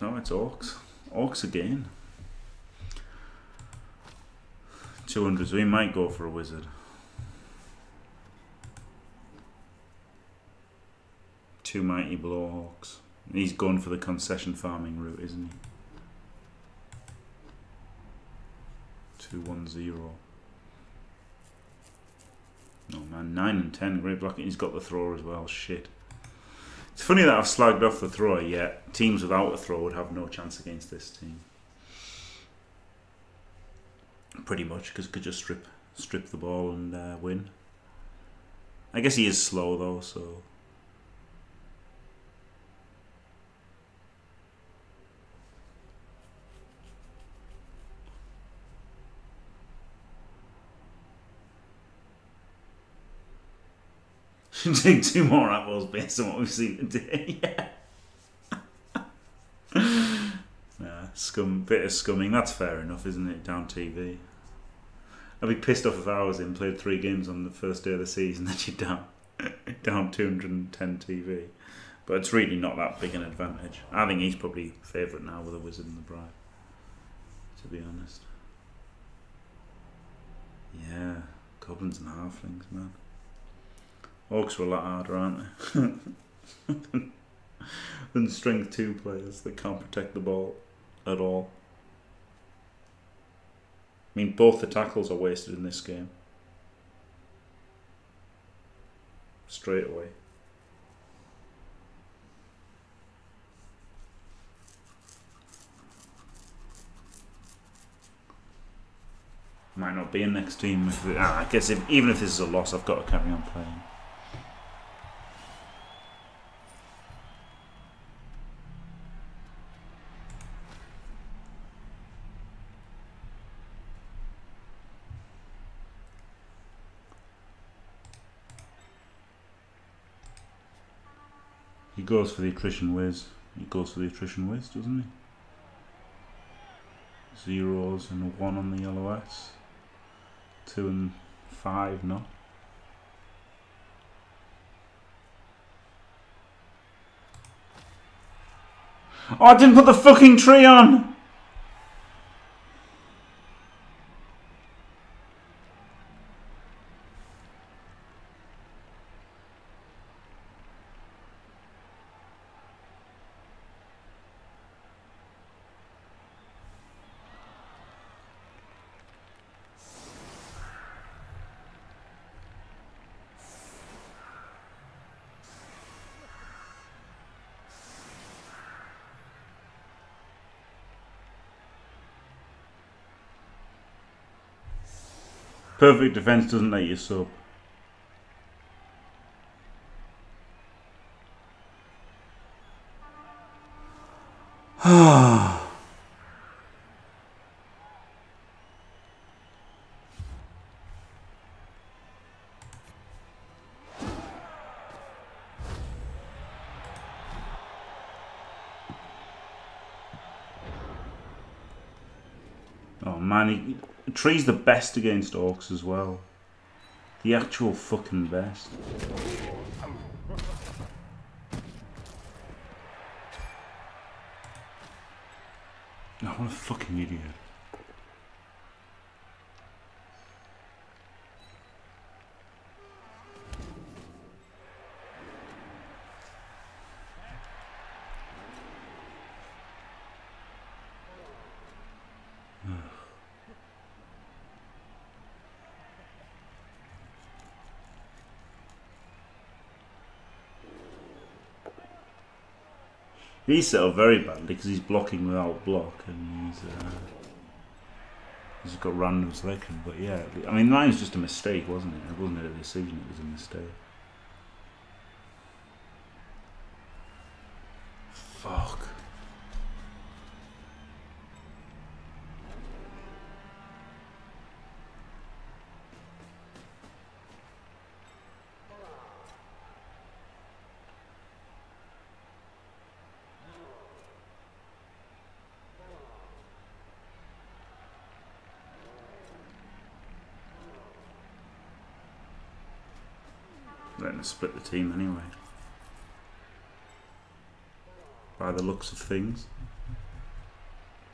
No, it's orcs. Orcs again. 200s. We might go for a wizard. 2 mighty blowhawks. He's gone for the concession farming route, isn't he? 2-1-0. Oh man, 9 and 10. Great blocking. He's got the thrower as well. Shit. It's funny that I've slagged off the thrower, yet teams without a thrower would have no chance against this team. Pretty much, because could just strip the ball and win. I guess he is slow though, so. Take 2 more apples based on what we've seen today. Yeah. Nah, bit of scumming. That's fair enough, isn't it? Down TV. I'd be pissed off if I was in. Played 3 games on the first day of the season. That you're down 210 TV. But it's really not that big an advantage. I think he's probably favourite now with a wizard and the bride. To be honest. Yeah, goblins and halflings, man. Orcs are a lot harder, aren't they? Than strength 2 players that can't protect the ball at all. I mean, both the tackles are wasted in this game. Straight away. Might not be a next team. I guess even if this is a loss, I've got to carry on playing. He goes for the attrition whiz. He goes for the attrition whiz, doesn't he? 0s and a 1 on the LOS. 2 and 5 not. Oh, I didn't put the fucking tree on! Perfect defence doesn't let you sub. Oh man, Tree's the best against orcs as well. The actual fucking best. Oh, what a fucking idiot. He's set up very badly because he's blocking without block and he's got random selection. But yeah, I mean, that was just a mistake, wasn't it? It wasn't a decision, it was a mistake. Fuck. Letting us split the team anyway. By the looks of things.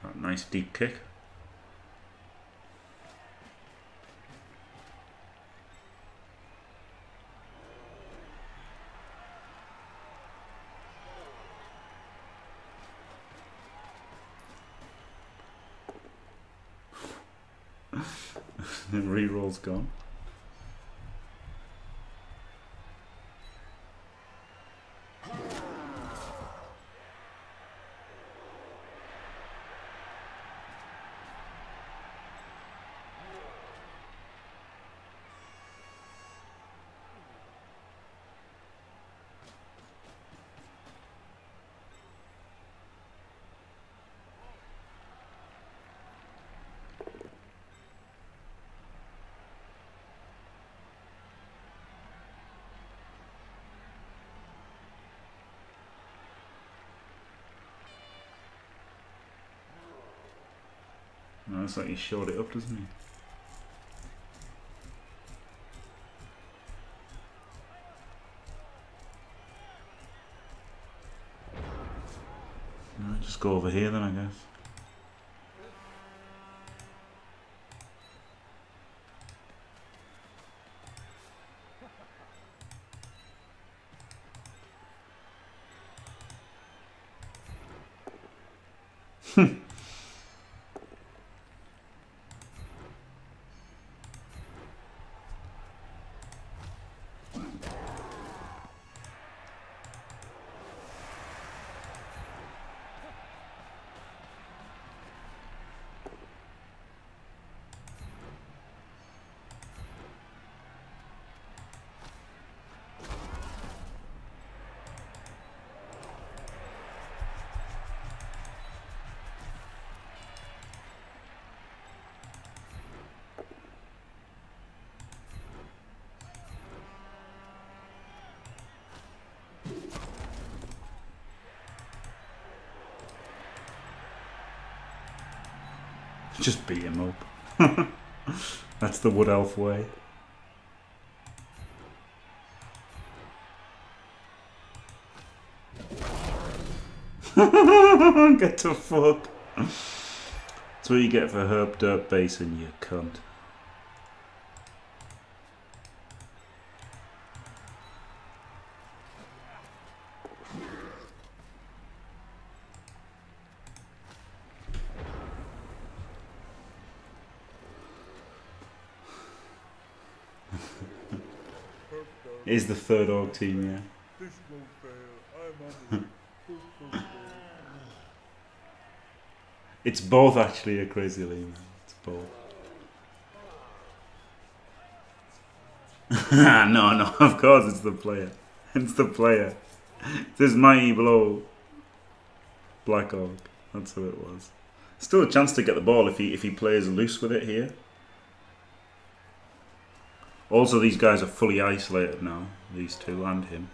That nice deep kick. The re-roll's gone. No, it's like he shored it up, doesn't he? No, just go over here then, I guess. Just beat him up. That's the Wood Elf way. Get to fuck. That's what you get for Herb Dirt Basin, you cunt. Is the third org team, yeah. This won't fail. I'm on it. It's both actually a crazy lean. It's both. No, of course it's the player. It's the player. It's this mighty blow. Black Orc. That's who it was. Still a chance to get the ball if he plays loose with it here. Also, these guys are fully isolated now, these two and him.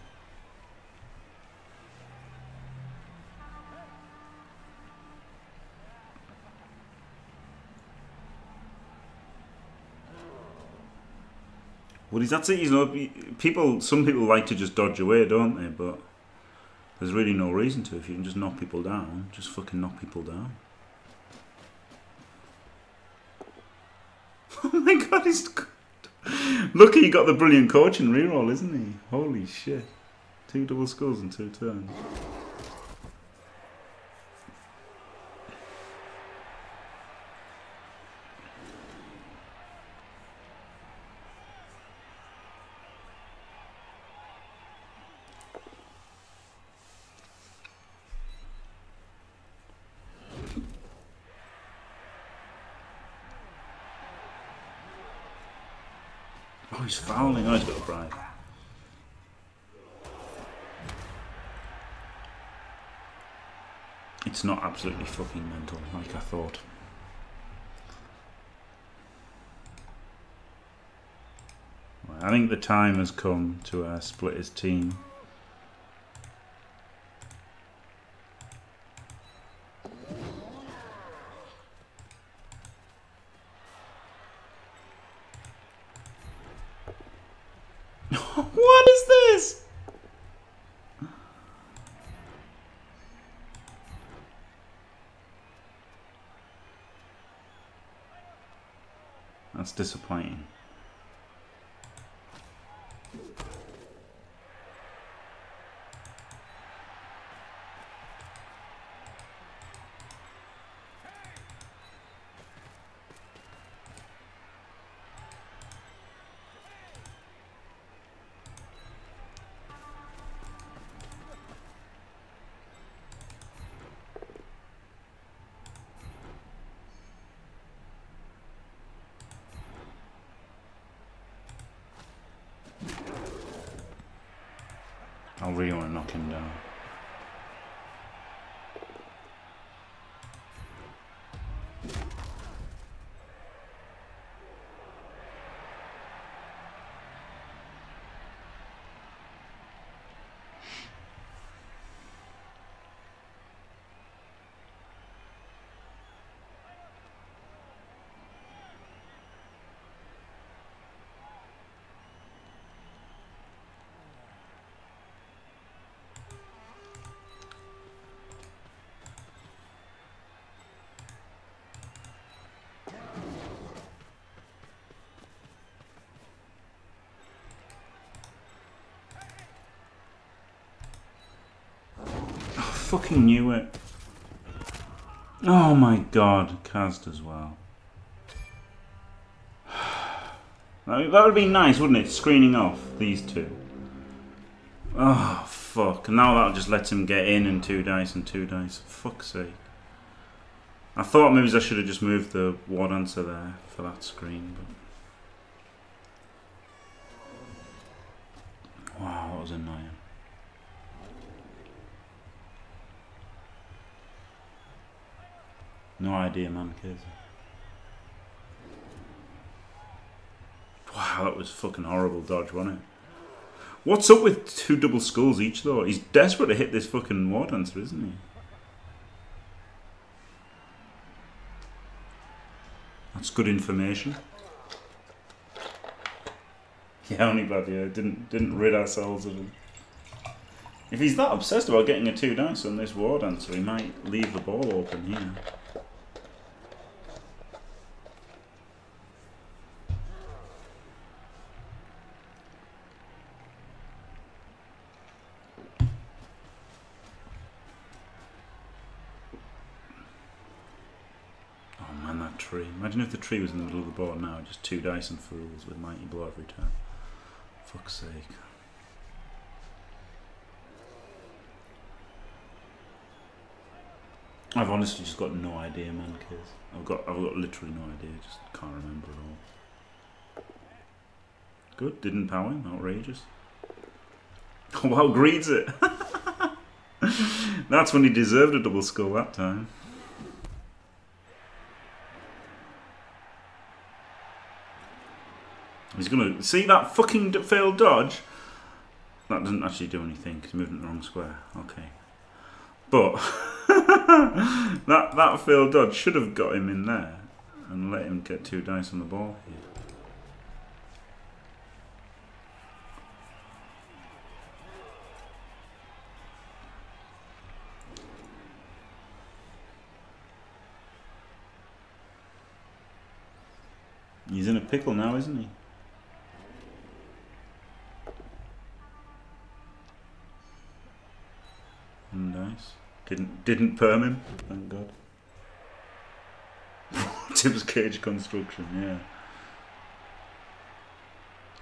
Well, that's it. You know, some people like to just dodge away, don't they? But there's really no reason to. If you can just knock people down, just fucking knock people down. Oh my god, he's... Lucky he got the brilliant coaching reroll, isn't he? Holy shit. 2 double skulls in 2 turns. Oh, he's fouling. Oh, he's got a bribe. It's not absolutely fucking mental, like I thought. Right, I think the time has come to split his team. What is this? That's disappointing. I really want to knock him down. Fucking knew it. Oh my god, Kazd as well. That would be nice, wouldn't it? Screening off these two. Oh fuck. Now that'll just let him get in and two dice and two dice. Fuck's sake. I thought maybe I should have just moved the ward answer there for that screen, but wow, that was annoying. No idea, man, kids. Wow, that was fucking horrible dodge, wasn't it? What's up with two double skulls each, though? He's desperate to hit this fucking war dancer, isn't he? That's good information. Yeah, only bad, yeah. Didn't rid ourselves of him. If he's that obsessed about getting a two dice on this war dancer, he might leave the ball open here. Imagine if the tree was in the middle of the board now, just two dice and fools with mighty blow every turn. Fuck's sake. I've honestly just got no idea, man, kids. I've got literally no idea, just can't remember at all. Good, didn't power him, outrageous. Oh wow, greeds it. That's when he deserved a double skull that time. He's gonna see that fucking failed dodge. That doesn't actually do anything because he moved in the wrong square. Okay, but that failed dodge should have got him in there and let him get two dice on the ball here. He's in a pickle now, isn't he? Nice. Didn't perm him, thank god. Tim's cage construction, yeah.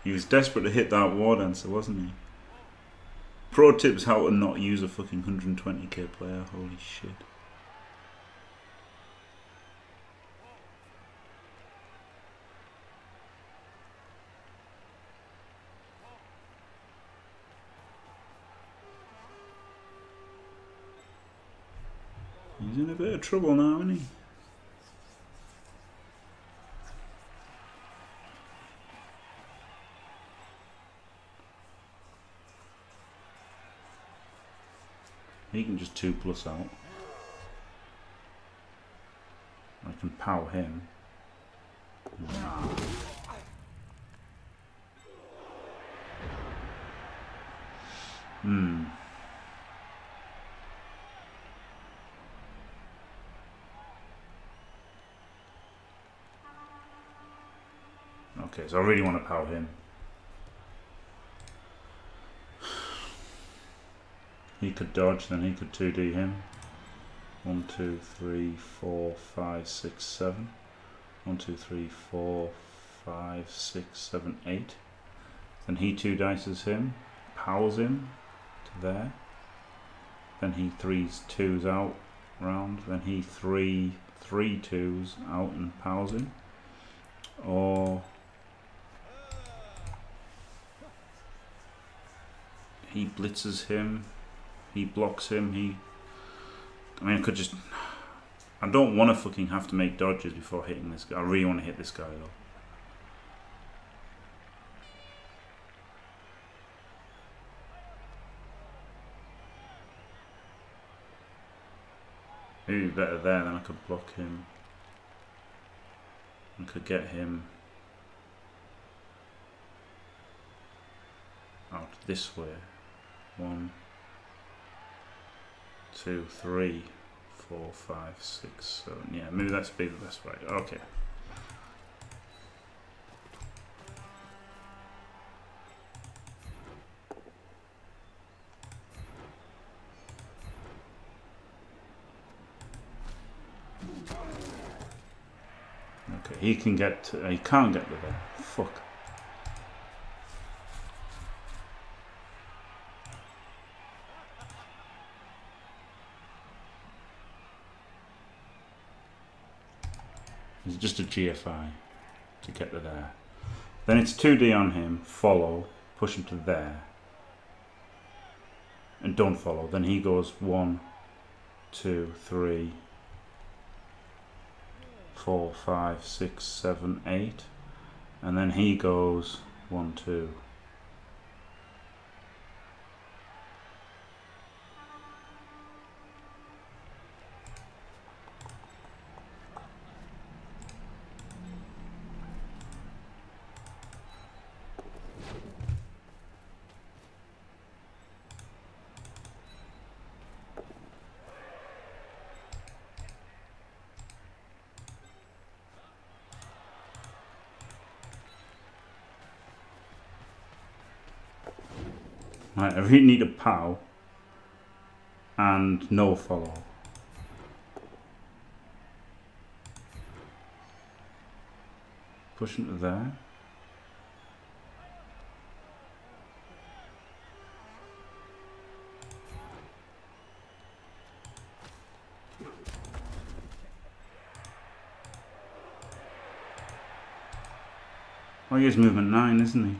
He was desperate to hit that war dancer, wasn't he? Pro tips how to not use a fucking 120k player, holy shit. He's in a bit of trouble now, isn't he? He can just 2+ out. I can power him. Hmm. Okay, so I really want to power him. He could dodge, then he could 2D him. 1, 2, 3, 4, 5, 6, 7. 1, 2, 3, 4, 5, 6, 7, 8. Then he 2-dices him, powers him to there. Then he 3s 2s out round. Then he 3 3 2s out and powers him. Or he blitzes him, he blocks him, he... I mean, I could just... I don't want to fucking have to make dodges before hitting this guy. I really want to hit this guy though. Maybe better there, then I could block him. I could get him out this way. 1, 2, 3, 4, 5, 6, 7. Yeah, maybe that's be the best way. Okay. He can get, he can't get to there. Fuck. It's just a GFI to get to there. Then it's 2D on him, follow, push him to there. And don't follow. Then he goes 1, 2, 3, 4, 5, 6, 7, 8, and then he goes 1, 2. Right, I really need a pow and no follow. Push into there. Oh, he is movement 9, isn't he?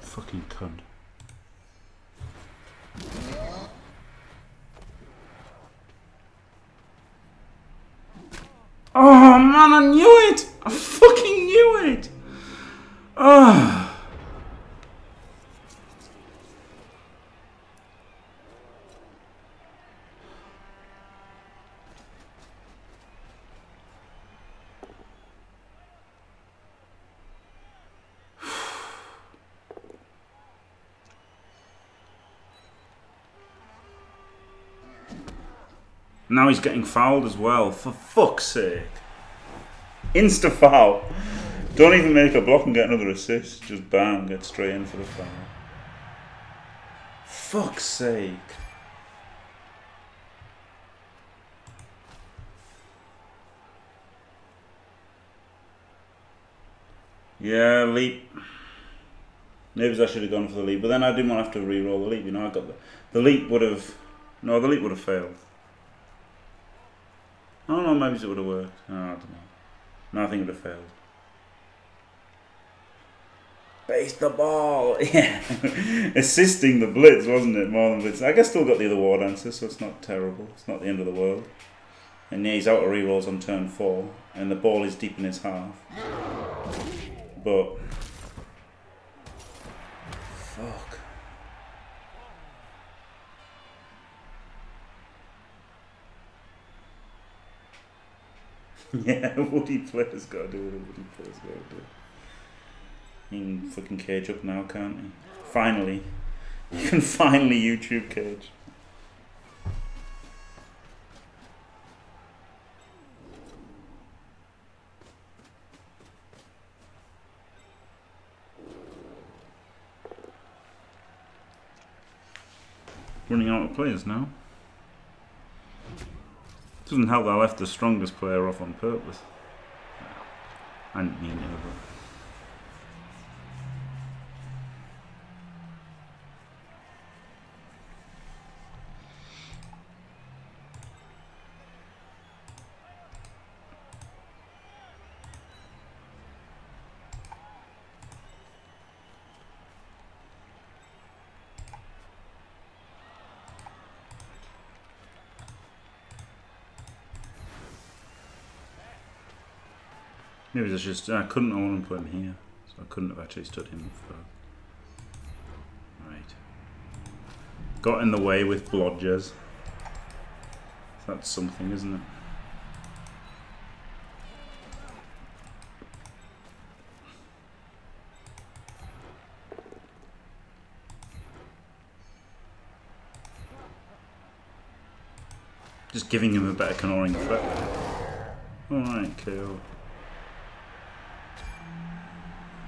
Fucking cunt. Oh man, I knew it! I fucking knew it! Oh. Now he's getting fouled as well, for fuck's sake. Insta foul. Don't even make a block and get another assist. Just bam, get straight in for the foul. Fuck's sake. Yeah, leap. Maybe I should have gone for the leap, but then I didn't want to have to re-roll the leap, you know. I got the leap would have... No, the leap would have failed. Oh no, maybe it would have worked. Oh, I don't know. No, I think it would have failed. Base the ball! Yeah. Assisting the blitz, wasn't it? More than blitz. I guess still got the other ward answer, so it's not terrible. It's not the end of the world. And yeah, he's out of rerolls on turn 4. And the ball is deep in his half. But... Fuck. Yeah, Woody player's got to do what a Woody player's got to do. He can fucking cage up now, can't he? Finally. You can finally YouTube cage. Running out of players now. Doesn't help that I left the strongest player off on purpose. I didn't mean it, but... Maybe it's just I couldn't. I want to put him here, so I couldn't have actually stood him for. Right, got in the way with blodgers. That's something, isn't it? Just giving him a better canoring threat. All right, KO.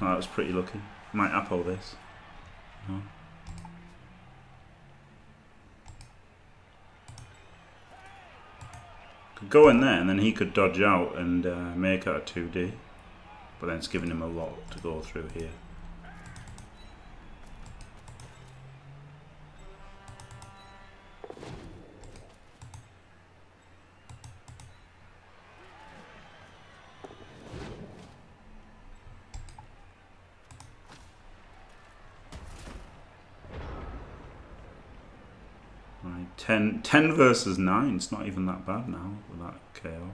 Oh, that was pretty lucky. Might apple this. No. Could go in there and then he could dodge out and make out a 2D. But then it's giving him a lot to go through here. Ten versus 9, it's not even that bad now with that KO.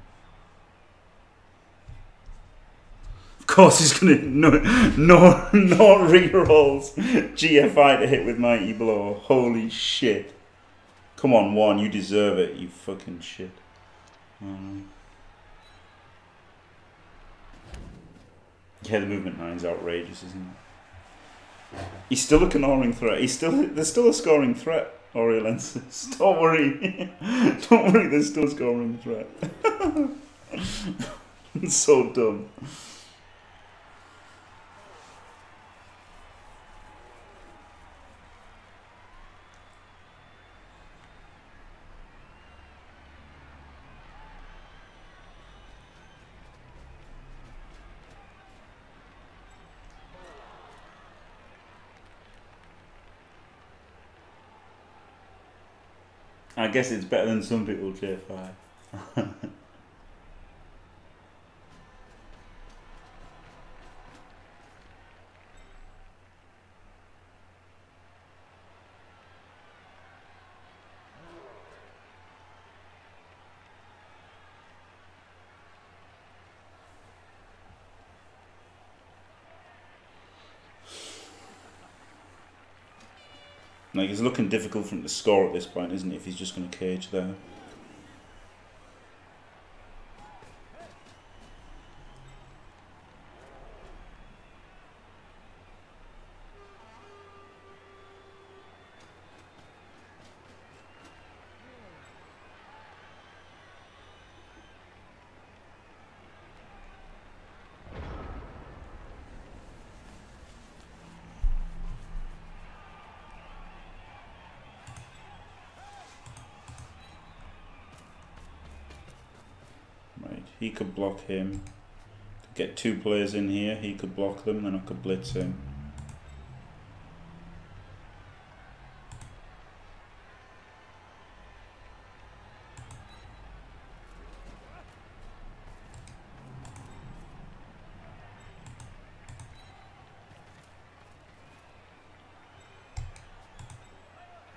Of course he's gonna no rerolls. GFI to hit with Mighty Blow. Holy shit. Come on, one, you deserve it, you fucking shit. Yeah, the movement 9's outrageous, isn't it? He's still a canoring threat. There's still a scoring threat. Oriolensis, don't worry. Don't worry, there's still scoring threat. It's so dumb. I guess it's better than some people, JFI. Like, it's looking difficult for him to score at this point, isn't it, if he's just going to cage there. He could block him. Get two players in here, he could block them, then I could blitz him.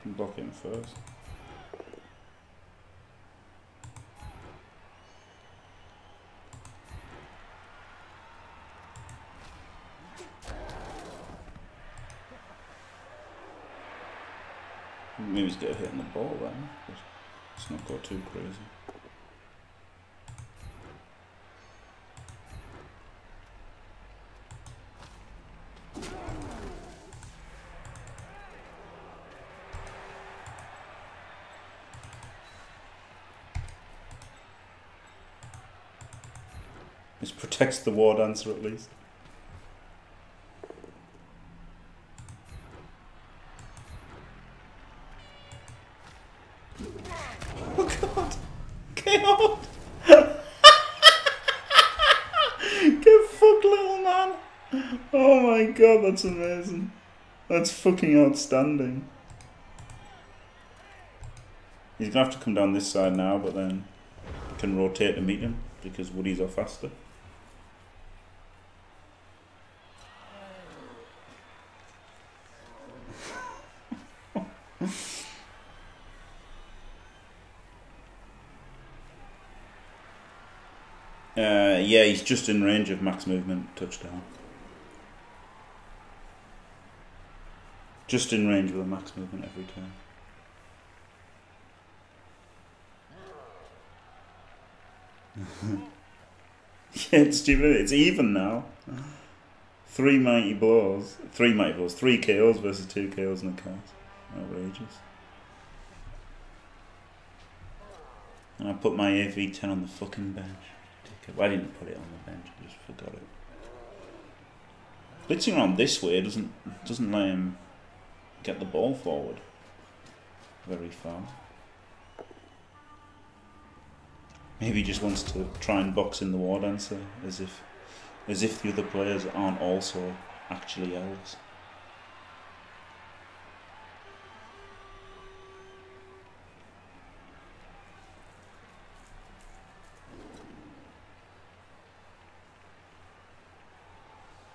Can block him first. Maybe he's getting hit on the ball there. Let's not go too crazy. This protects the war dancer at least. Oh god! KO'd! Get fucked, little man! Oh my god, that's amazing. That's fucking outstanding. He's gonna have to come down this side now, but then I can rotate to meet him because Woodies are faster. Yeah, he's just in range of max movement, touchdown. Just in range with a max movement every turn. Yeah, it's stupid. It's even now. 3 mighty blows, 3 KOs versus 2 KOs in the cast. Outrageous. And I put my AV10 on the fucking bench. Well, I didn't put it on the bench. I just forgot it. Blitzing around this way doesn't let him get the ball forward very far. Maybe he just wants to try and box in the war dancer, as if the other players aren't also actually elves.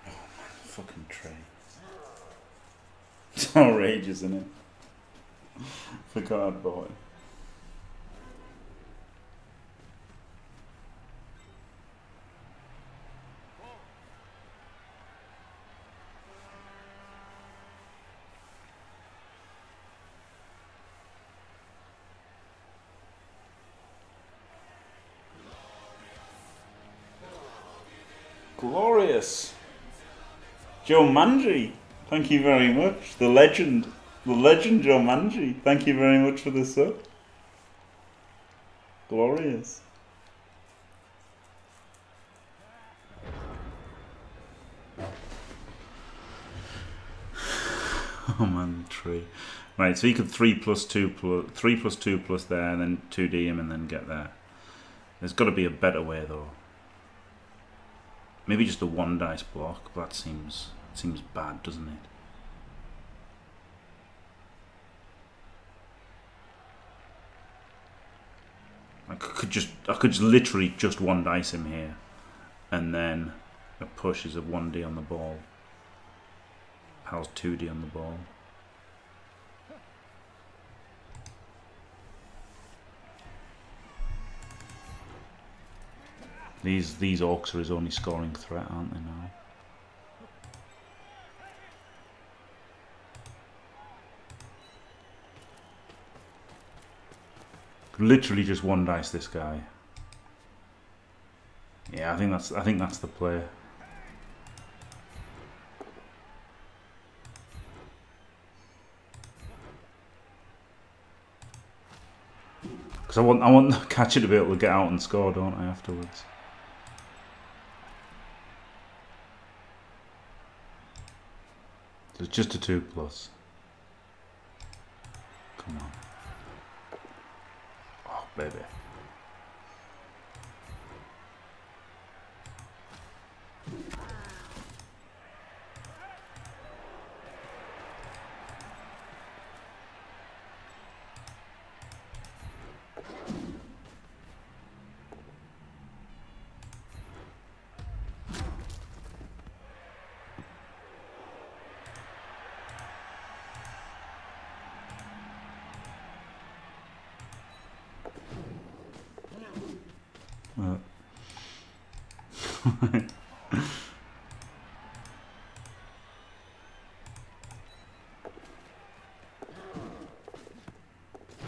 Oh man, fucking Trey. It's outrageous, isn't it? Forgot I bought it. Glorious. Joe Manji, thank you very much. The legend Joe Manji, thank you very much for the sub. Glorious. Oh man, tree. Right, so he could 3 plus 2 plus there, and then 2D him and then get there. There's got to be a better way though. Maybe just a 1-dice block, but that seems bad, doesn't it? I could just literally just 1-dice him here, and then a push is a 1D on the ball. Pal's 2D on the ball. These orcs are his only scoring threat, aren't they now? Literally just 1-dice this guy. Yeah, I think that's the play. Because I want the catcher to be able to get out and score, don't I, afterwards? It's just a 2+. Come on. Oh, baby.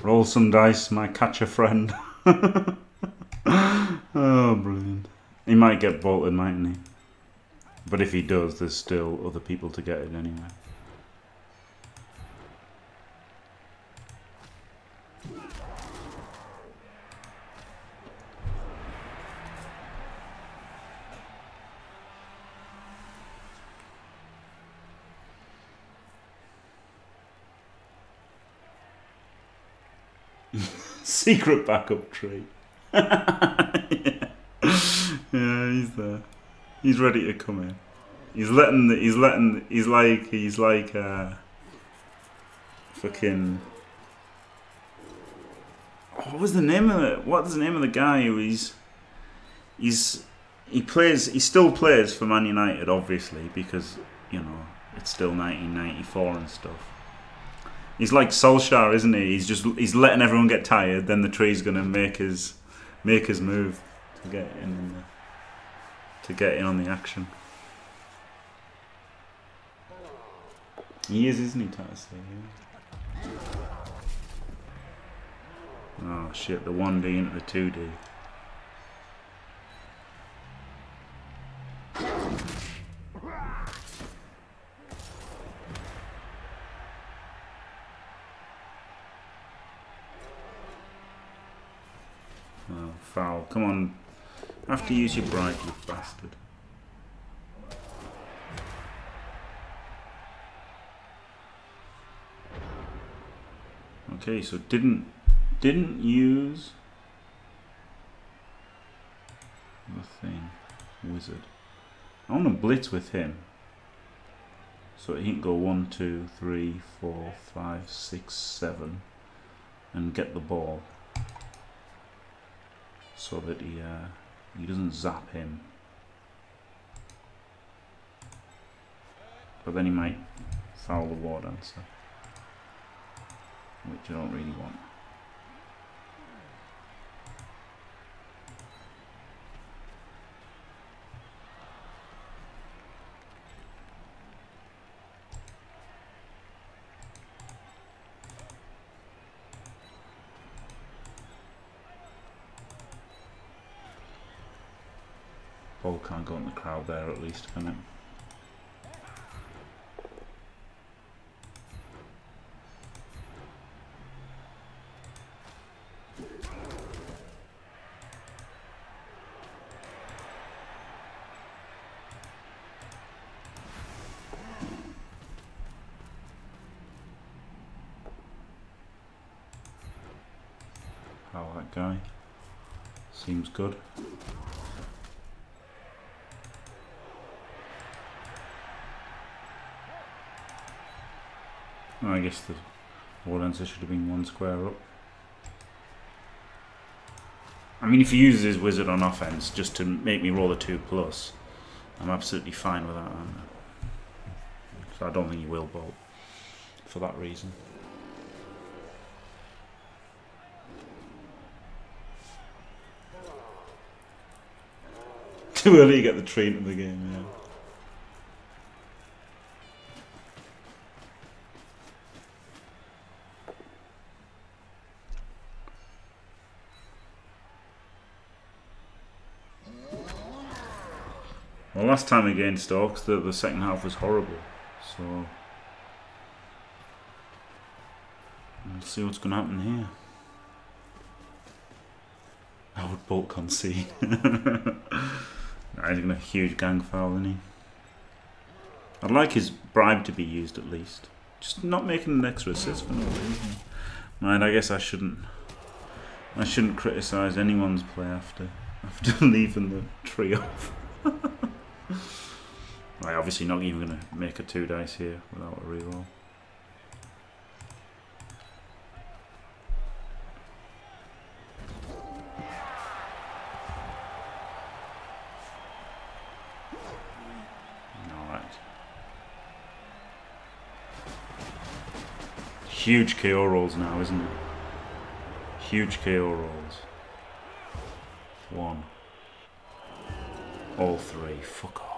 Roll some dice, my catcher friend. Oh, brilliant. He might get bolted, mightn't he? But if he does, there's still other people to get it anyway. Secret backup tree. Yeah, he's there. He's ready to come in. He's like fucking. What was the name of it? What is the name of the guy who he still plays for Man United, obviously, because you know it's still 1994 and stuff. He's like Solskjaer, isn't he? He's letting everyone get tired, then the tree's gonna make his move to get in on the action. He is, isn't he, Tattersall? Yeah. Oh shit, the 1D into the 2D. Oh, foul. Come on. Have to use your bright, you bastard. Okay, so didn't use the thing. Wizard. I want to blitz with him. So he can go 1, 2, 3, 4, 5, 6, 7 and get the ball. So that he doesn't zap him. But then he might foul the war dancer, which I don't really want. Ball can't go in the crowd there, at least, can it? Oh, that guy seems good. I guess the ball answer should have been one square up. I mean, if he uses his wizard on offense just to make me roll a 2+, I'm absolutely fine with that, aren't I? So I don't think he will bolt for that reason. Too early to get the tree into the game, yeah. Well, last time against Hawks, the second half was horrible, so we'll see what's going to happen here. I would bolt concede. Nah, he's got a huge gang foul, isn't he? I'd like his bribe to be used at least. Just not making an extra assist for no reason. Mind, I guess I shouldn't criticise anyone's play after leaving the tree off. I'm obviously not even going to make a 2 dice here without a reroll. Alright. Huge KO rolls now, isn't it? Huge KO rolls. 1. All 3. Fuck off.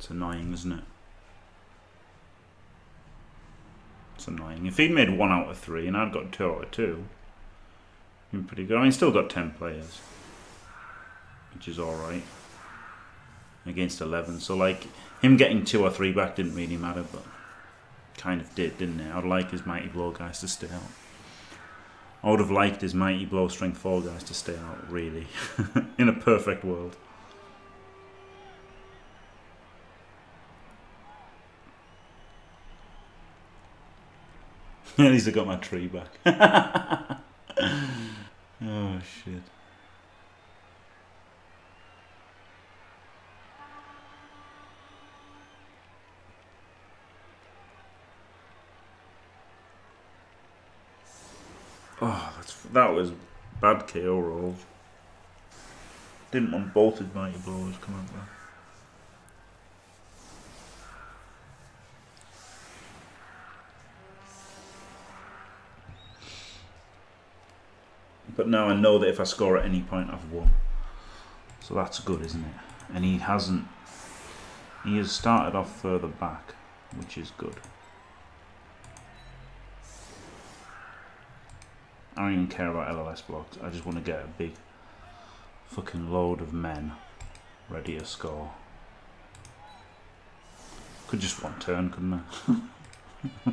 It's annoying, isn't it? It's annoying. If he'd made 1 out of 3 and I'd got 2 out of 2, he'd been pretty good. I mean, still got 10 players, which is alright, against 11. So, like, him getting 2 or 3 back didn't really matter, but kind of did, didn't it? I'd like his Mighty Blow guys to stay out. I would have liked his Mighty Blow Strength 4 guys to stay out, really. In a perfect world. At least I got my tree back. Oh, shit. Oh, that was bad KO roll. Didn't want bolted mighty blows come out there. But now I know that if I score at any point, I've won. So that's good, isn't it? And he hasn't... He has started off further back, which is good. I don't even care about LLS blocks. I just want to get a big fucking load of men ready to score. Could just one turn, couldn't I?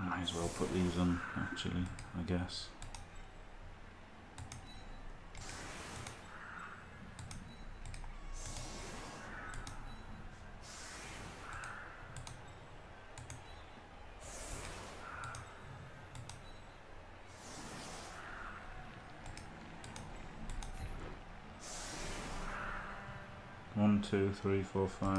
Might as well put these on, actually, I guess. One, two, three, four, five...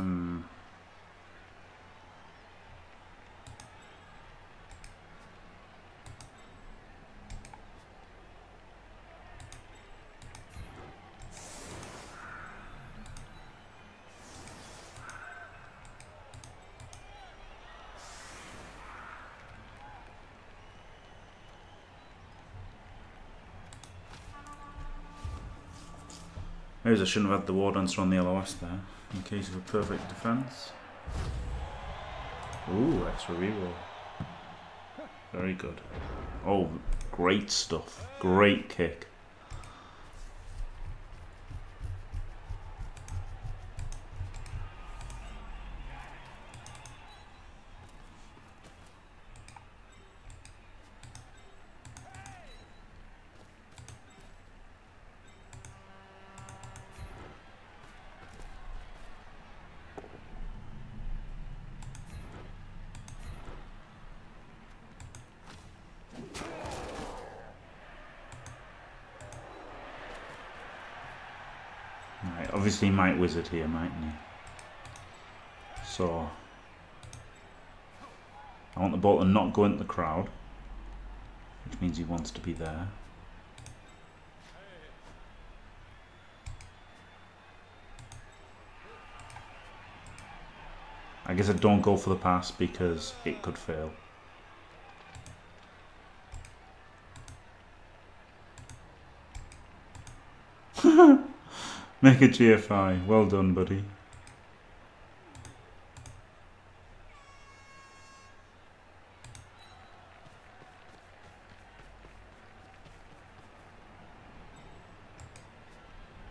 Maybe I shouldn't have had the war dancer on the LOS there, in case of a perfect defence. Ooh, extra reroll. Very good. Oh, great stuff. Great kick. Obviously, he might wizard here, mightn't he? So, I want the ball to not go into the crowd, which means he wants to be there. I guess I don't go for the pass because it could fail. Make a GFI. Well done, buddy.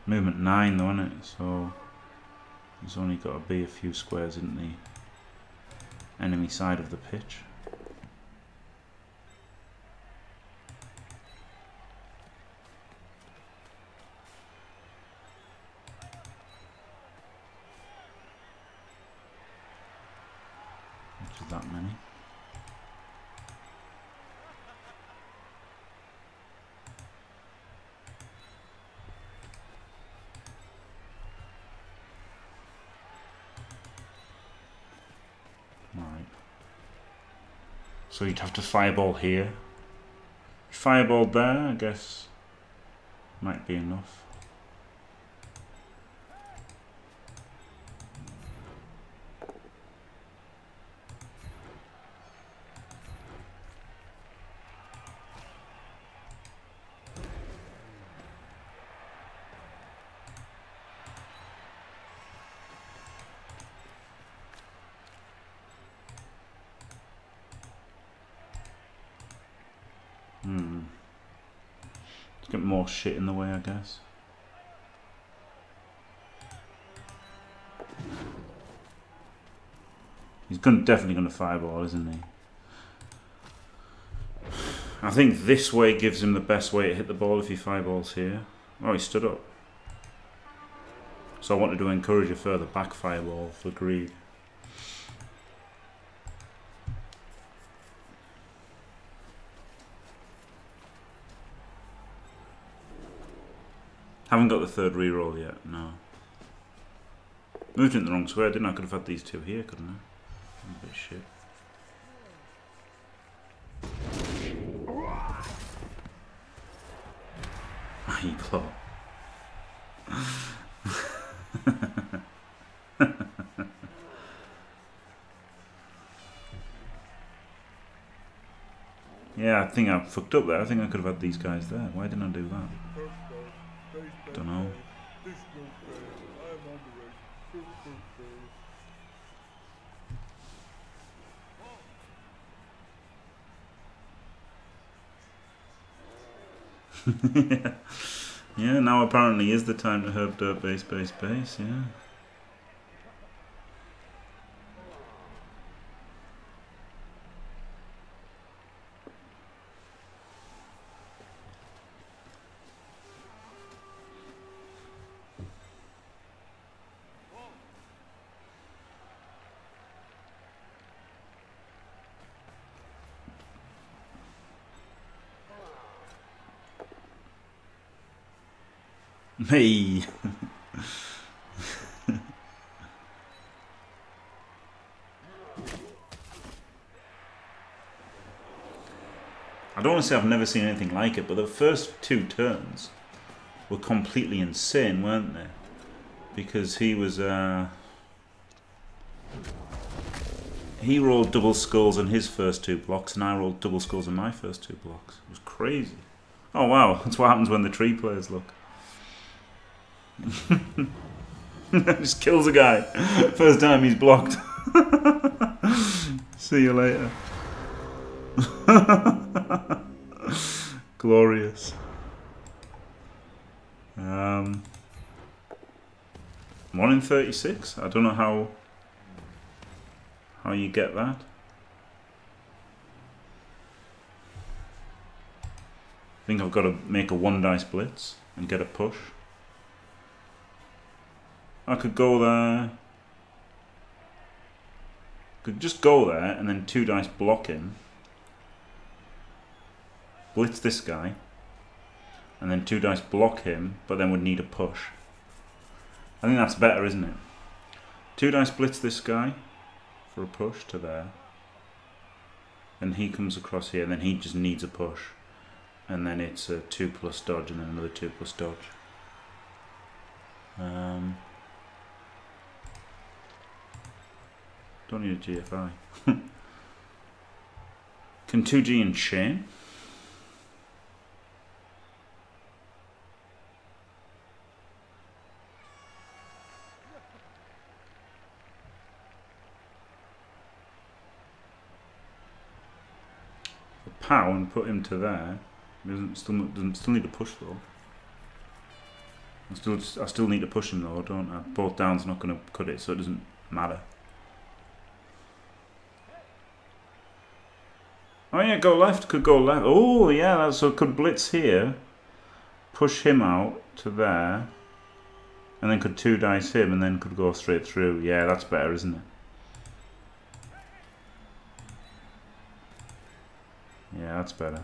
Movement 9 though, isn't it? So he's only got to be a few squares in the enemy side of the pitch. That many. Right. So you'd have to fireball here. Fireball there, I guess, might be enough. Get more shit in the way, I guess. He's definitely gonna fireball, isn't he? I think this way gives him the best way to hit the ball if he fireballs here. Oh, he stood up. So I wanted to encourage a further backfire of the greed. Haven't got the third reroll yet, no. Moved in the wrong square, didn't I? Could have had these two here, couldn't I? I'm a bit shit. I plot. Yeah, I think I fucked up there. I think I could have had these guys there. Why didn't I do that? Don't know. Yeah. Yeah, now apparently is the time to herb dirt base, yeah. Me. I don't want to say I've never seen anything like it, but the first two turns were completely insane, weren't they? Because he was he rolled double skulls on his first two blocks, and I rolled double skulls on my first two blocks. It was crazy. Oh wow, that's what happens when the tree players look. Just kills a guy. First time he's blocked. See you later. Glorious. One in 36. I don't know how you get that. I think I've got to make a one dice blitz and get a push. I could go there, could just go there and then two dice block him, blitz this guy, and then two dice block him, but then would need a push. I think that's better, isn't it? Two dice blitz this guy for a push to there, and he comes across here, and then he just needs a push, and then it's a 2+ dodge, and then another 2+ dodge. Don't need a GFI. Can 2G and chain? A pow and put him to there. Doesn't still need to push though. I still need to push him though, don't I? Both down's not going to cut it, so it doesn't matter. Oh yeah, go left, could go left. Oh yeah, so could blitz here, push him out to there, and then could two dice him and then could go straight through. Yeah, that's better, isn't it? Yeah, that's better.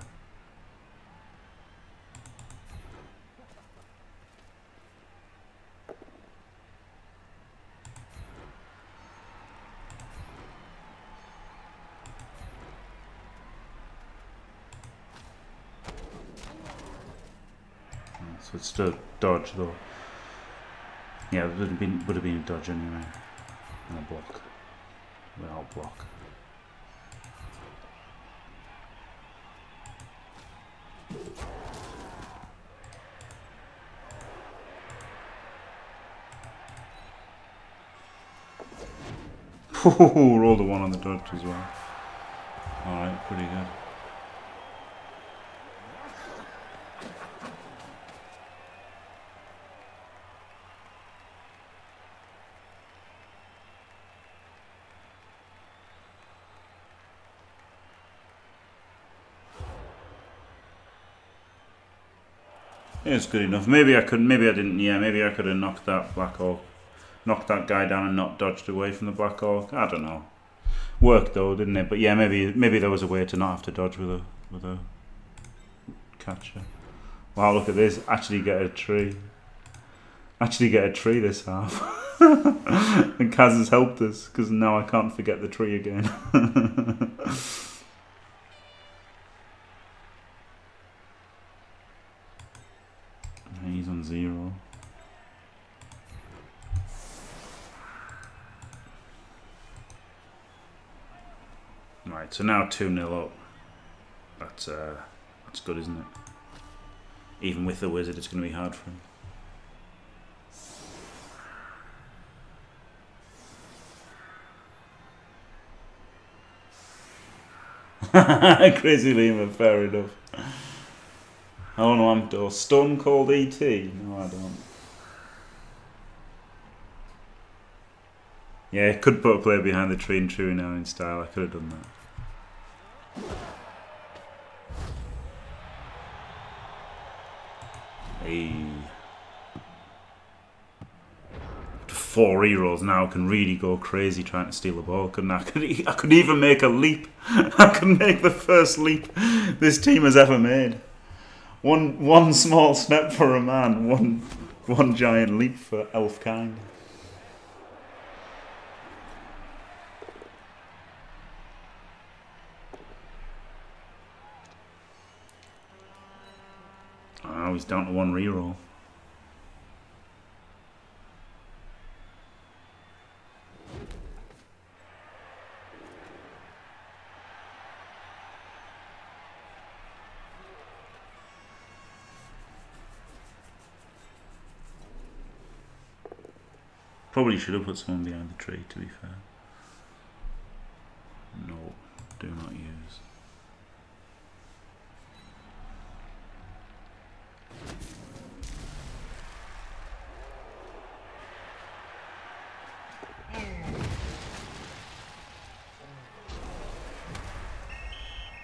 So it's still a dodge though. Yeah, it would have been a dodge anyway. And a block. Without block. Ooh, roll the one on the dodge as well. Alright, pretty good. It's good enough. Maybe I could have knocked that black hole knocked that guy down and not dodged away from the Black Orc. I don't know. Worked though, didn't it? But yeah, maybe there was a way to not have to dodge with a catcher. Wow, look at this. Actually get a tree. Actually get a tree this half. And Kaz has helped us, because now I can't forget the tree again. He's on 0. Right, so now 2-0 up. That's good, isn't it? Even with the wizard, it's going to be hard for him. Crazy Lima, fair enough. I don't know, I'm door. Stone Cold ET? No, I don't. Yeah, could put a player behind the tree and true now in style. I could have done that. Hey. 4 rerolls now, can really go crazy trying to steal the ball, couldn't I? I could even make a leap. I could make the first leap this team has ever made. One small step for a man, one giant leap for elf kind. Oh, he's down to 1 reroll. Probably should have put someone behind the tree, to be fair. No, do not use.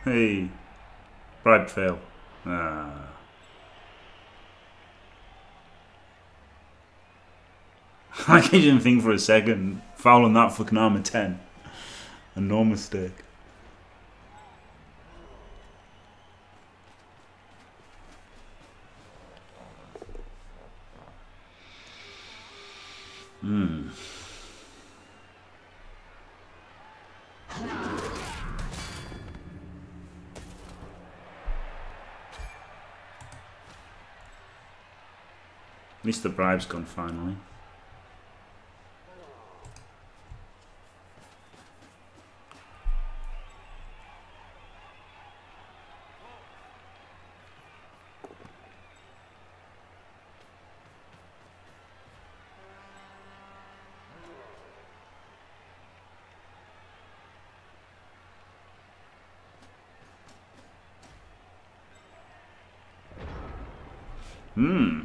Hey, bribe fail. Ah. I didn't think for a second, fouling that fucking armor 10. And no mistake. Hmm. At least the bribe's gone finally.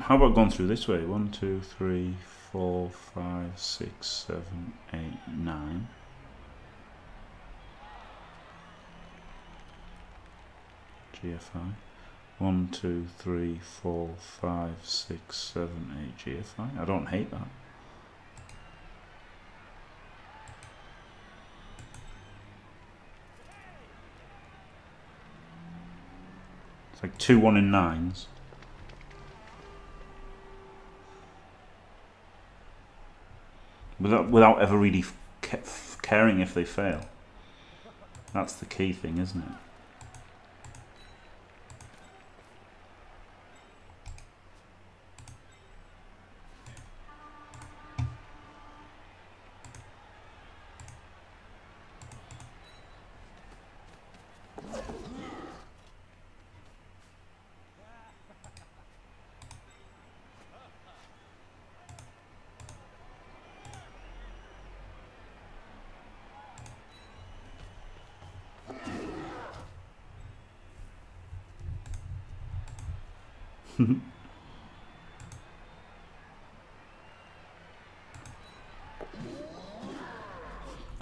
How about going through this way? 1, 2, 3, 4, 5, 6, 7, 8, 9. GFI. 1, 2, 3, 4, 5, 6, 7, 8 GFI. I don't hate that. It's like 2 1 and 9s. Without ever really caring if they fail. That's the key thing, isn't it?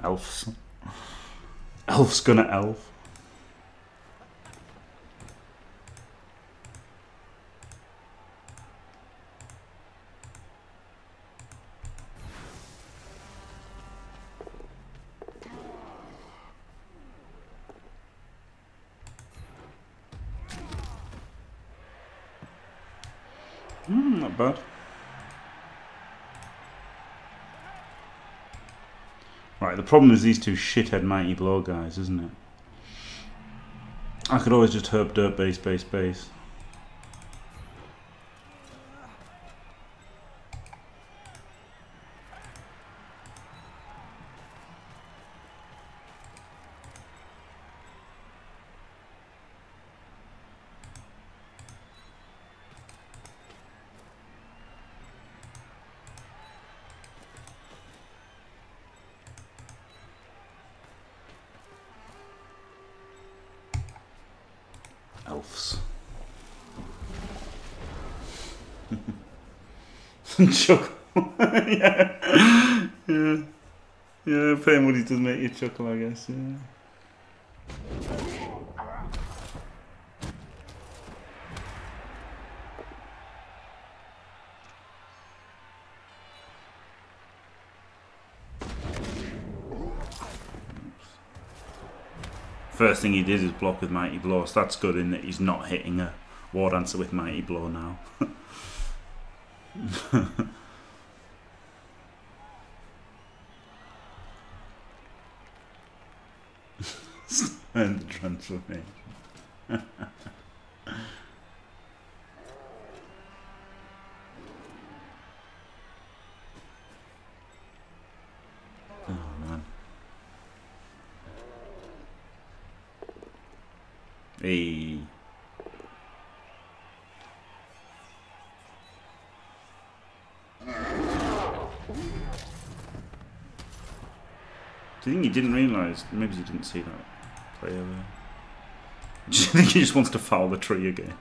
Elfs. Elf's gonna elf. Not bad. Right, the problem is these two shithead mighty blow guys, isn't it? I could always just herp dirt base, base, base. Elfs. Chuckle. Yeah, playing Woodies does make you chuckle, I guess, yeah. First thing he did is block with Mighty Blow, so that's good in that he's not hitting a War Dancer with Mighty Blow now. And the transformation. Hey. Do you think he didn't realise? Maybe he didn't see that player there. Do you think he just wants to foul the tree again?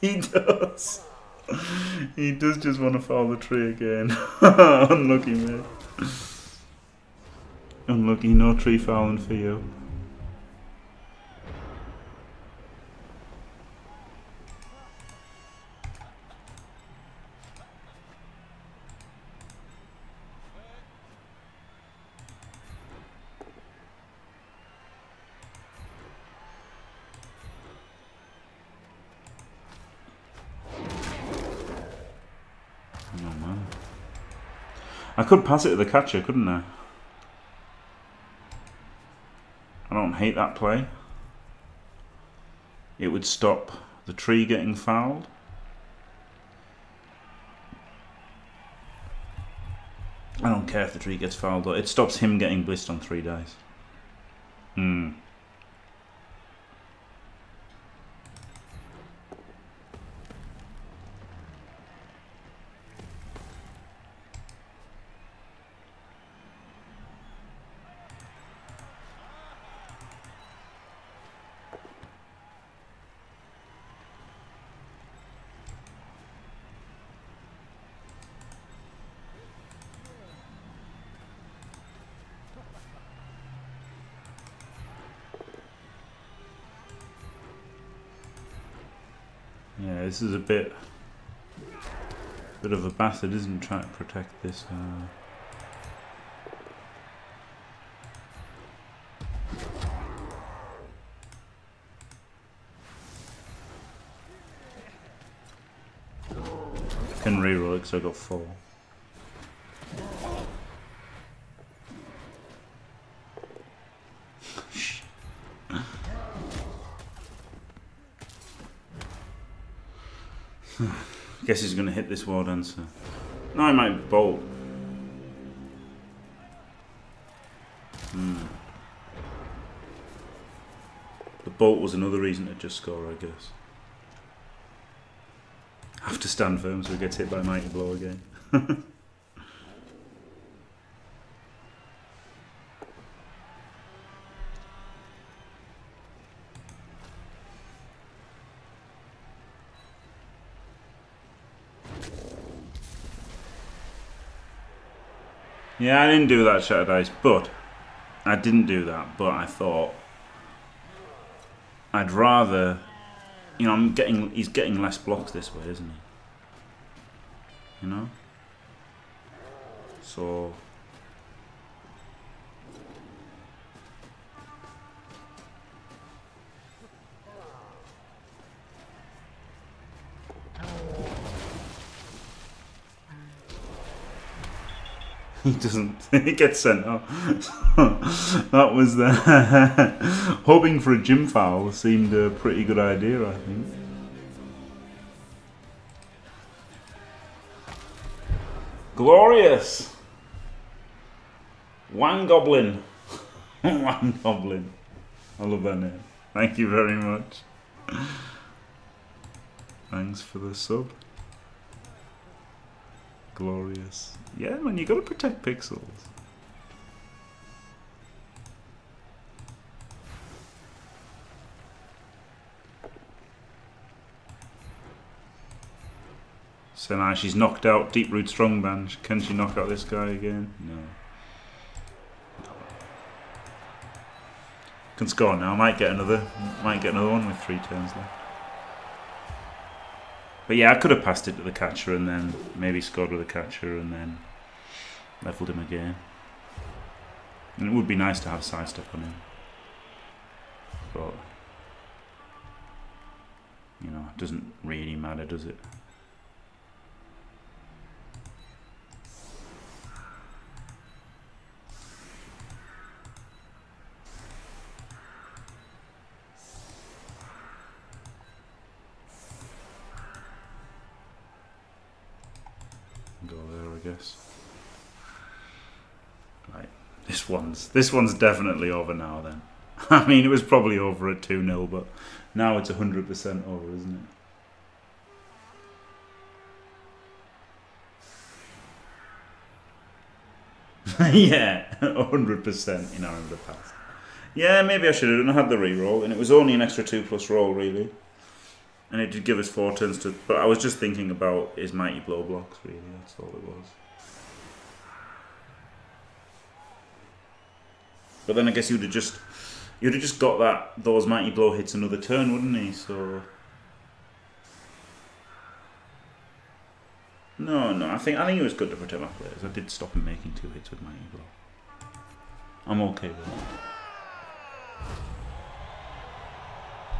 He does. He does just want to foul the tree again. Unlucky, man. Unlucky, no tree fouling for you. Oh man. I could pass it to the catcher, couldn't I? I don't hate that play. It would stop the tree getting fouled. I don't care if the tree gets fouled though. It stops him getting blitzed on 3 dice. Hmm. Yeah, this is a bit of a bastard, isn't he, trying to protect this. I can reroll it because I got 4. Guess he's going to hit this War Dancer. No, he might bolt. The bolt was another reason to just score, I guess. Have to stand firm so he gets hit by Mighty Blow again. Yeah, I didn't do that Shattered Ice, but I didn't do that, but I thought I'd rather, you know, he's getting less blocks this way, isn't he? You know? So he doesn't, he gets sent off. That was the hoping for a gym foul seemed a pretty good idea, I think. Glorious! Wang Goblin. Wang Goblin. I love that name. Thank you very much. Thanks for the sub. Glorious. Yeah, man, you gotta protect pixels. So now she's knocked out Deep Root Strongman. Can she knock out this guy again? No. Can score now. Might get another one with 3 turns left. But yeah, I could have passed it to the catcher and then maybe scored with the catcher and then levelled him again. And it would be nice to have sidestep on him. But, you know, it doesn't really matter, does it? This one's definitely over now then. I mean, it was probably over at 2-0, but now it's 100% over, isn't it? Yeah, 100% in our end of the past. Yeah, maybe I should have done. I had the re-roll, and it was only an extra 2+ roll, really. And it did give us 4 turns to... But I was just thinking about his mighty blow blocks, really. That's all it was. But then I guess you'd have just got those mighty blow hits another turn, wouldn't he? So no, I think it was good to protect my players. I did stop him making 2 hits with mighty blow. I'm okay with that.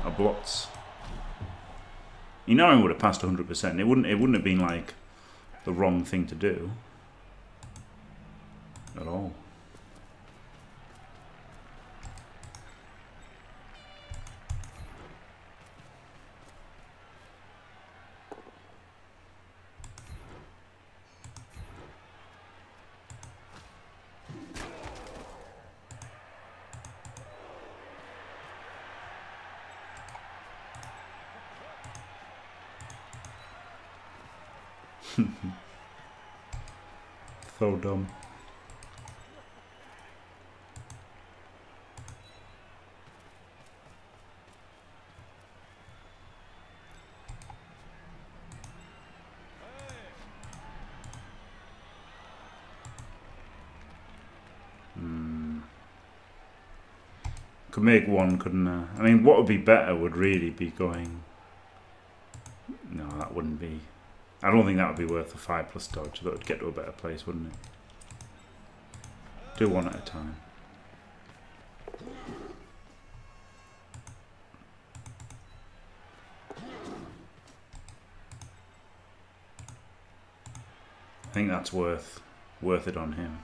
I blots. You know, I would have passed 100%. It wouldn't have been like the wrong thing to do at all. So dumb. Could make one, couldn't I? I mean, what would be better would really be going... No, that wouldn't be... I don't think that would be worth a 5+ dodge. That would get to a better place, wouldn't it? Do one at a time. I think that's worth it on him.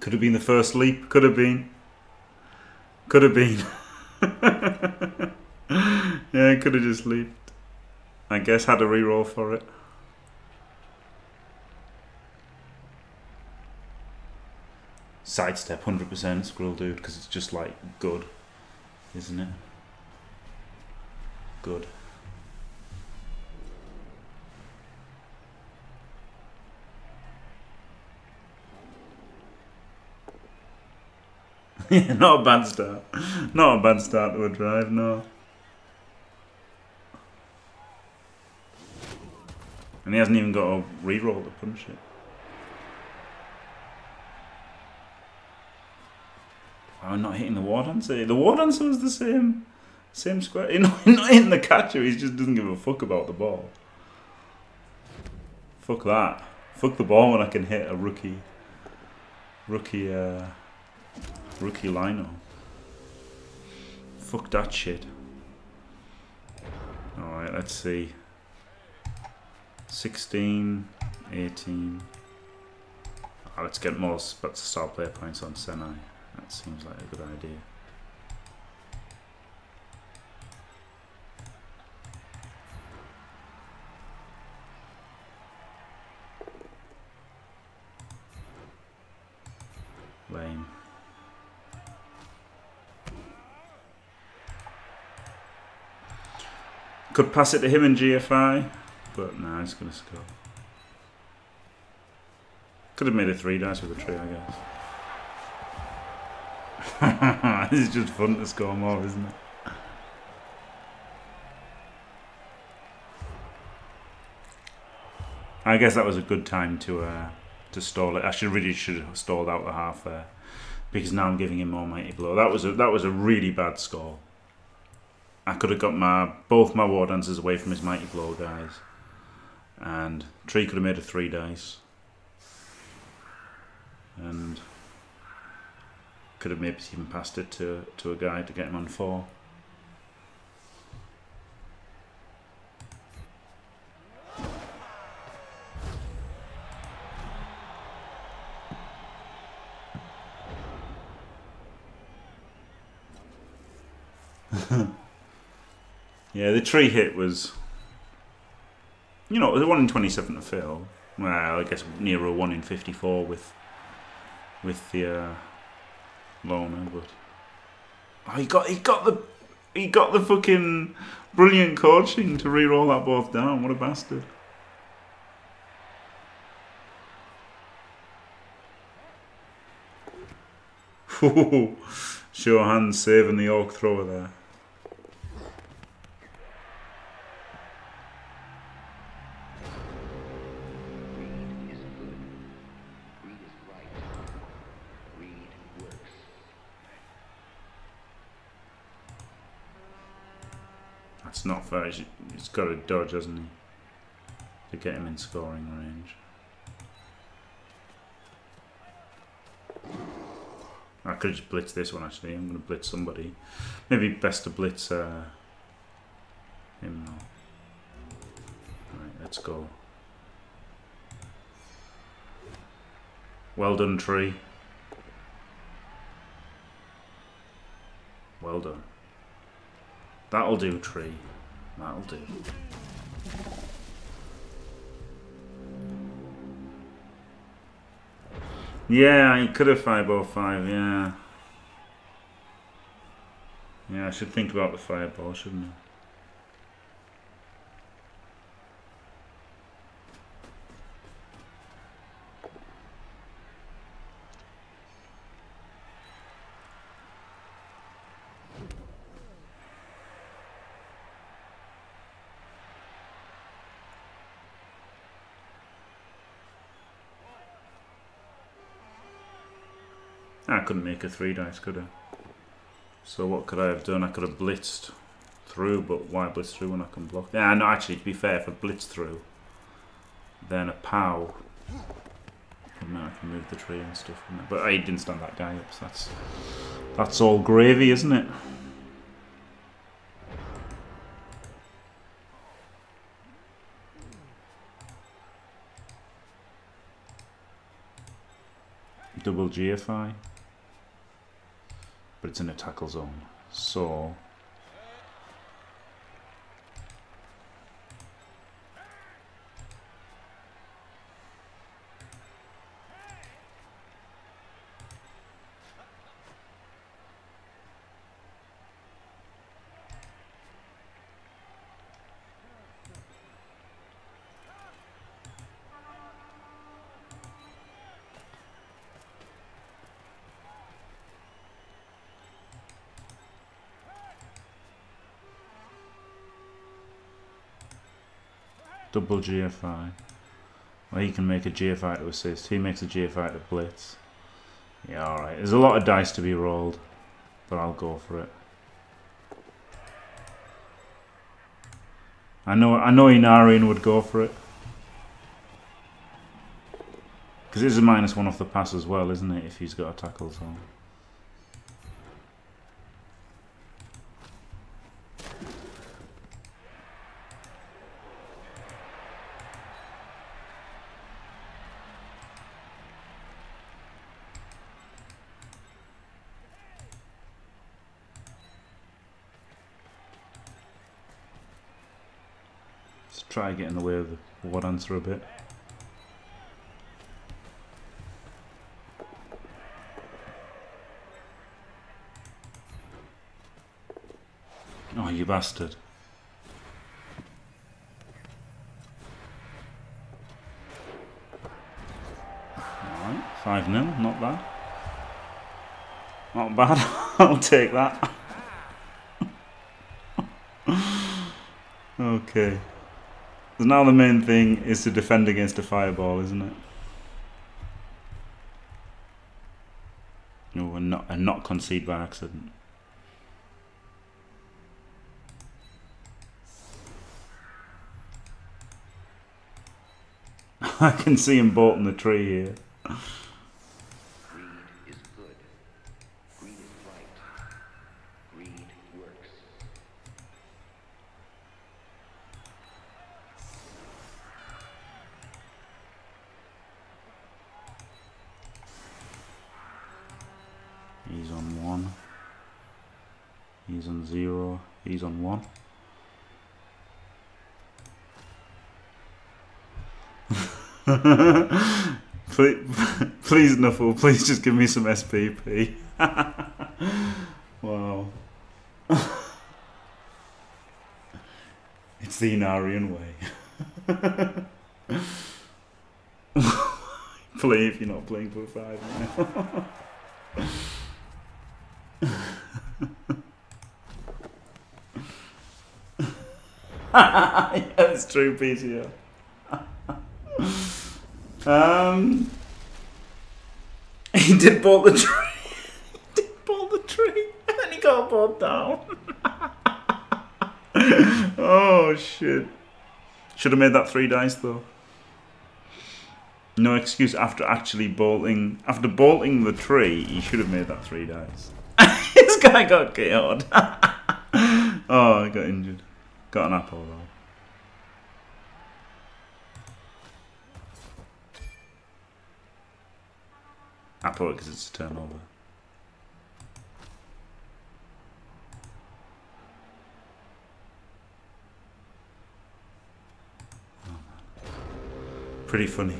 Could have been the first leap. Could have been. Could have been. Yeah, could have just leaped. I guess had a reroll for it. Sidestep, 100% Skrill Dude, because it's just like good, isn't it? Good. Not a bad start. Not a bad start to a drive, no. And And he hasn't even got a reroll to punish it. I'm not hitting the War Dancer. The War Dancer was the same square. He's not hitting the catcher, he just doesn't give a fuck about the ball. Fuck that. Fuck the ball when I can hit a rookie Lino. Fuck that shit. Alright, let's see. 16, 18. Oh, let's get more star player points on Senai. That seems like a good idea. Lame. Could pass it to him in GFI, but nah, he's gonna score. Could have made a 3-dice with a tree, I guess. This is just fun to score more, isn't it? I guess that was a good time to stall it. I should have stalled out the half there, because now I'm giving him more mighty blow. That was a really bad score. I could have got both my war dancers away from his mighty blow guys, and Tree could have made a 3-dice, and could have maybe even passed it to a guy to get him on 4. Yeah, the tree hit was, you know, it was a 1 in 27 to fail. Well, I guess nearer a 1 in 54 with the loner, but oh, he got the fucking brilliant coaching to re-roll that both down. What a bastard! Sure hand saving the orc thrower there. It's not fair, he's got to dodge, hasn't he, to get him in scoring range. I could just blitz this one actually, I'm going to blitz somebody. Maybe best to blitz him though. Alright, let's go. Well done, Tree. Well done. That'll do, Tree. That'll do. Yeah, he could have 5-0-5, yeah. Yeah, I should think about the fireball, shouldn't I? I couldn't make a 3-dice, could I? So what could I have done? I could have blitzed through, but why blitz through when I can block? Yeah, no, actually, to be fair, if I blitz through, then a pow. And now I can move the tree and stuff. But I didn't stand that guy up, so that's all gravy, isn't it? Double GFI. But it's in a tackle zone, so double GFI. Well, he can make a GFI to assist. He makes a GFI to blitz. Yeah, alright. There's a lot of dice to be rolled, but I'll go for it. I know Inarian would go for it. Because it is a -1 off the pass as well, isn't it, if he's got a tackle zone. Let's try to get in the way of the Ward answer a bit. Oh, you bastard. Alright, 5-0, not bad. Not bad, I'll take that. Okay. So now the main thing is to defend against a fireball, isn't it? No, and not concede by accident. I can see him bolting the tree here. Green is good. Green is right. Green works. He's on 1. He's on 0. He's on 1. please, Nuffle, please just give me some SPP. Wow. It's the Inarian way. Play if you're not playing for 5 now. Yeah, it's true, PTO. He did bolt the tree. He did bolt the tree, and then he got bolt down. Oh shit! Should have made that 3 dice though. No excuse after actually bolting. After bolting the tree, he should have made that 3 dice. This guy got KO'd. Oh, I got injured. Got an apple though. I put it because it's a turnover. Oh, pretty funny.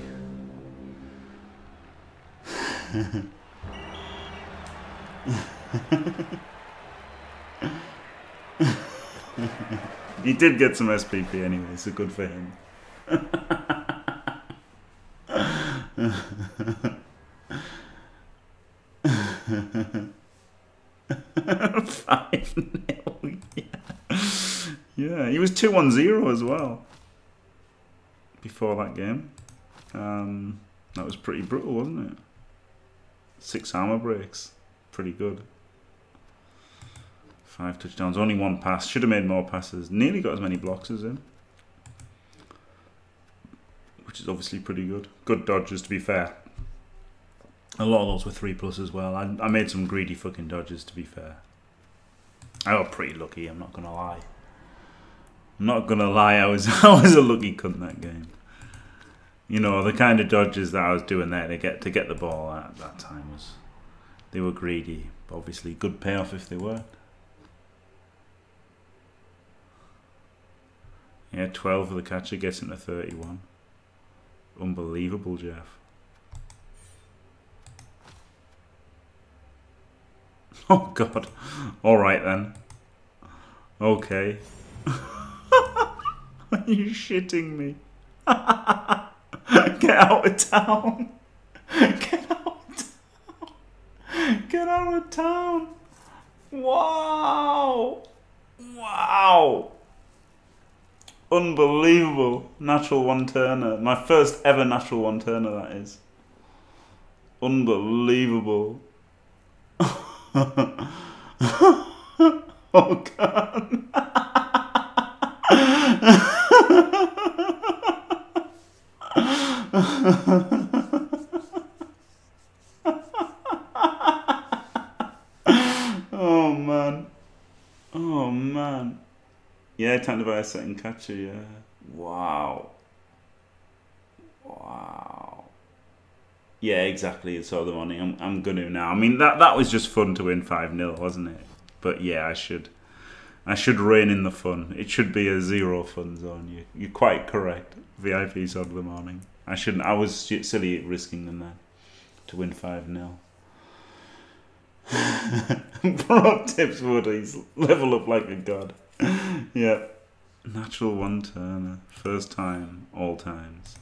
He did get some SPP anyway, so good for him. Yeah, he was 2-1-0 as well before that game. That was pretty brutal, wasn't it? 6 armor breaks, pretty good. 5 touchdowns, only 1 pass. Should have made more passes. Nearly got as many blocks as him, which is obviously pretty good. Good dodges, to be fair. A lot of those were 3+ as well. I made some greedy fucking dodges, to be fair. I got pretty lucky, I'm not gonna lie. I'm not gonna lie, I was a lucky cunt that game. You know, the kind of dodges that I was doing there to get the ball at that time they were greedy, but obviously good payoff if they weren't. Yeah, 12 for the catcher, gets into 31. Unbelievable, Jeff. Oh god. Alright then. Okay. Are you shitting me? Get out of town. Get out of town. Get out of town. Wow. Wow. Unbelievable. Natural one-turner. My first ever natural one-turner, that is. Unbelievable. Oh, God. Oh, man. Oh, man. Yeah, time to buy a second catcher, yeah. Wow. Wow. Yeah, exactly. It's all the money. I'm going to now. I mean, that was just fun to win 5-0, wasn't it? But yeah, I should rein in the fun. It should be a zero fun zone. You're quite correct. VIP's on the morning. I shouldn't. I was silly at risking them then to win 5-0. Pro tips, Woodies. Level up like a god. Yeah. Natural one-turner. First time, all times.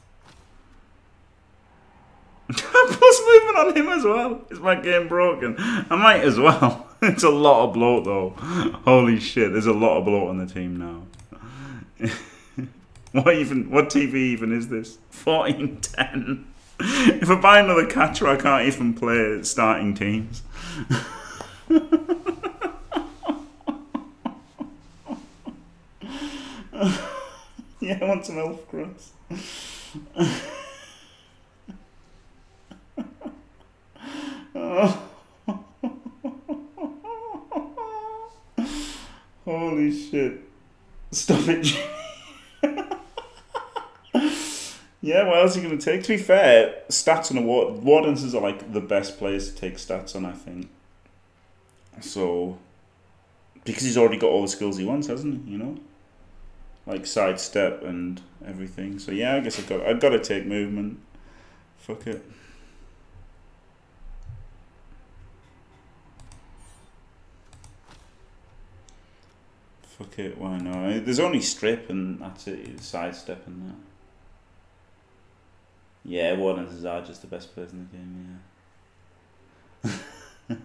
Plus movement on him as well. Is my game broken? I might as well. It's a lot of bloat though. Holy shit, there's a lot of bloat on the team now. What TV even is this? 14-10. If I buy another catcher, I can't even play starting teams. Yeah, I want some elf grunts. Oh. Holy shit. Stop it, Jimmy. Yeah, what else are you going to take? To be fair, stats on Wardenses are like the best players to take stats on, I think. So, because he's already got all the skills he wants, hasn't he, you know? Like sidestep and everything. So yeah, I guess I've got to take movement. Fuck it. Fuck it, why not? There's only strip and that's it, sidestep and that. Yeah, Wardenses are just the best players in the game,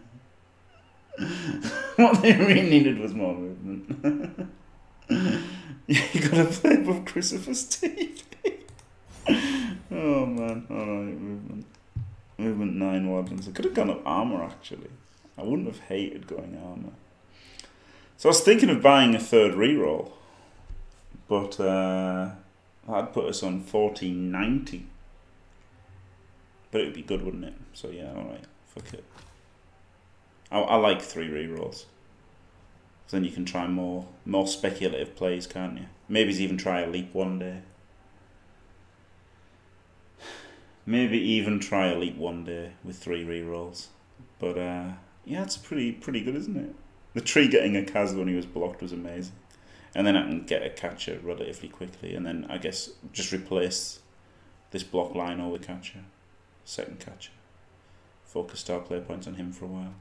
yeah. What they really needed was more movement. Yeah, you gotta play above Christopher's TV. Oh man, alright, movement. Movement 9 Wardens. I could have gone up armour actually. I wouldn't have hated going armour. So I was thinking of buying a third reroll, but that'd put us on 1490. But it would be good, wouldn't it? So yeah, alright, fuck it. I like 3 rerolls. Then you can try more speculative plays, can't you? Maybe even try a leap one day. Maybe even try a leap one day with 3 rerolls. But yeah, it's pretty good, isn't it? The tree getting a Kaz when he was blocked was amazing. And then I can get a catcher relatively quickly. And then I guess just replace this block line or the catcher. Second catcher. Focus star player points on him for a while.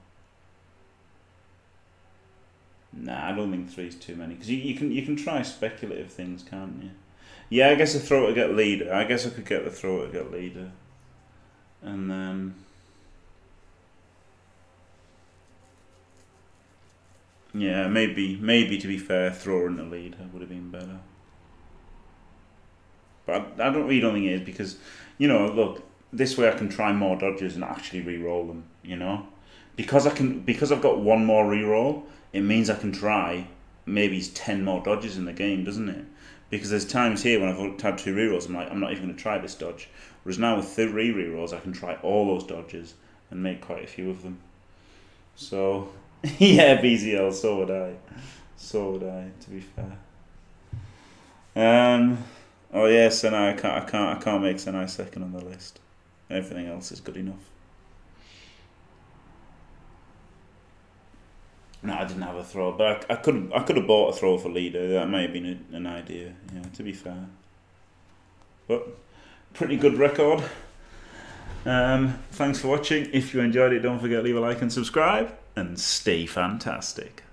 Nah, I don't think 3's too many because you can try speculative things, can't you? Yeah, I guess a throw to get leader. I guess I could get the throw to get leader, and then yeah, maybe to be fair, throw in the leader would have been better. But I really don't think it is because you know, look, this way I can try more dodges and actually re-roll them. You know, because I've got one more re-roll. It means I can try maybe 10 more dodges in the game, doesn't it? Because there's times here when I've had 2 rerolls, I'm like, I'm not even going to try this dodge. Whereas now with 3 rerolls, I can try all those dodges and make quite a few of them. So, yeah, BZL, so would I. So would I, to be fair. Oh yeah, Senai, I can't make Senai second on the list. Everything else is good enough. No, I didn't have a throw, but I could have bought a throw for leader. That may have been an idea, yeah, to be fair. But pretty good record. Thanks for watching. If you enjoyed it, don't forget to leave a like and subscribe. And stay fantastic.